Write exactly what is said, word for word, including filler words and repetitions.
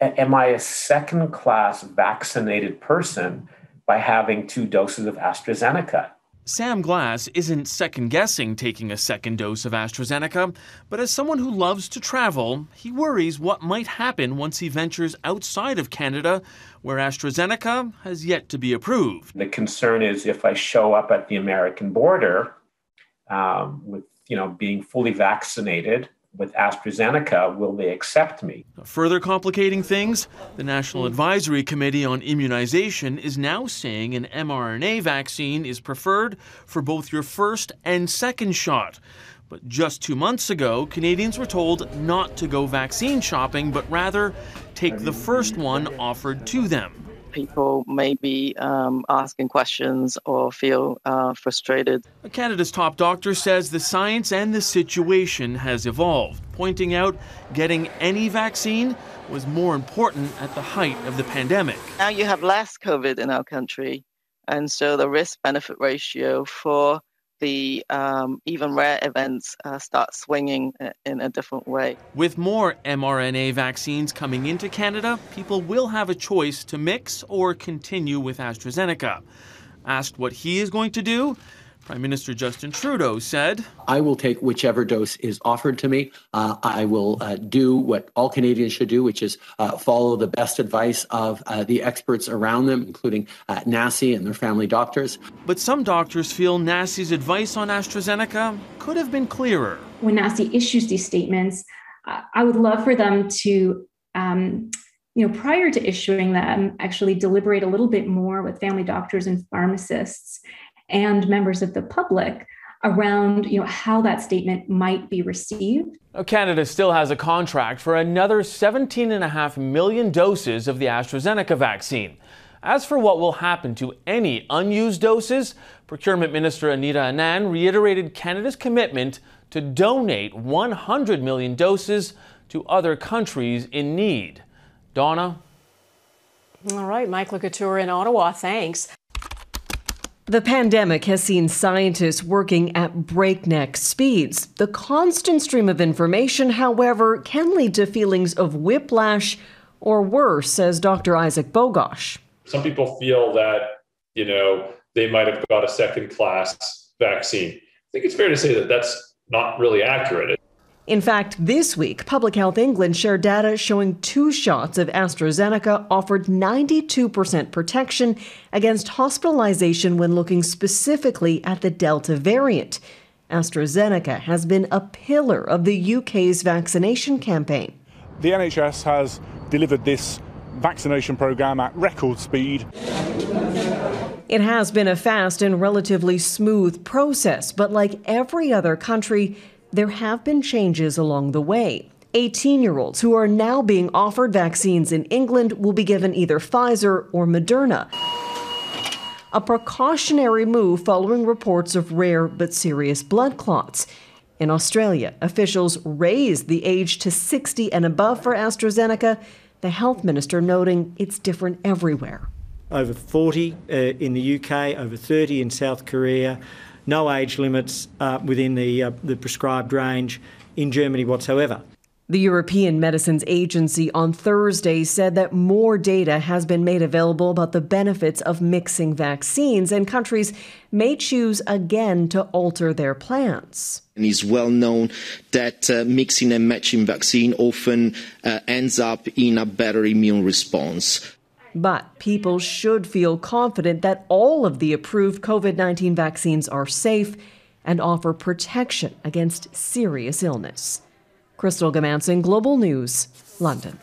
am I a second-class vaccinated person by having two doses of AstraZeneca? Sam Glass isn't second-guessing taking a second dose of AstraZeneca, but as someone who loves to travel, he worries what might happen once he ventures outside of Canada, where AstraZeneca has yet to be approved. The concern is if I show up at the American border um, with, you know, being fully vaccinated with AstraZeneca, will they accept me? Further complicating things, the National Advisory Committee on Immunization is now saying an mRNA vaccine is preferred for both your first and second shot. But just two months ago, Canadians were told not to go vaccine shopping, but rather take the first one offered to them. People may be um, asking questions or feel uh, frustrated. Canada's top doctor says the science and the situation has evolved, pointing out getting any vaccine was more important at the height of the pandemic. Now you have less COVID in our country, and so the risk-benefit ratio for the um, even rare events uh, start swinging in a different way. With more mRNA vaccines coming into Canada, people will have a choice to mix or continue with AstraZeneca. Asked what he is going to do, Prime Minister Justin Trudeau said, I will take whichever dose is offered to me. Uh, I will uh, do what all Canadians should do, which is uh, follow the best advice of uh, the experts around them, including uh, N A S I and their family doctors. But some doctors feel N A S I's advice on AstraZeneca could have been clearer. When N A S I issues these statements, uh, I would love for them to, um, you know, prior to issuing them, actually deliberate a little bit more with family doctors and pharmacists and members of the public around, you know, how that statement might be received. Canada still has a contract for another seventeen and a half million doses of the AstraZeneca vaccine. As for what will happen to any unused doses, Procurement Minister Anita Anand reiterated Canada's commitment to donate one hundred million doses to other countries in need. Donna? All right, Mike Le Couteur in Ottawa, thanks. The pandemic has seen scientists working at breakneck speeds. The constant stream of information, however, can lead to feelings of whiplash or worse, says Doctor Isaac Bogosh. Some people feel that, you know, they might have got a second-class vaccine. I think it's fair to say that that's not really accurate. In fact, this week, Public Health England shared data showing two shots of AstraZeneca offered ninety-two percent protection against hospitalization when looking specifically at the Delta variant. AstraZeneca has been a pillar of the U K's vaccination campaign. The N H S has delivered this vaccination programme at record speed. It has been a fast and relatively smooth process, but like every other country, there have been changes along the way. eighteen-year-olds who are now being offered vaccines in England will be given either Pfizer or Moderna, a precautionary move following reports of rare but serious blood clots. In Australia, officials raised the age to sixty and above for AstraZeneca, the health minister noting it's different everywhere. Over forty uh, in the U K, over thirty in South Korea, no age limits uh, within the, uh, the prescribed range in Germany whatsoever. The European Medicines Agency on Thursday said that more data has been made available about the benefits of mixing vaccines, and countries may choose again to alter their plans. It is well known that uh, mixing and matching vaccine often uh, ends up in a better immune response. But people should feel confident that all of the approved COVID nineteen vaccines are safe and offer protection against serious illness. Crystal Goomansingh, Global News, London.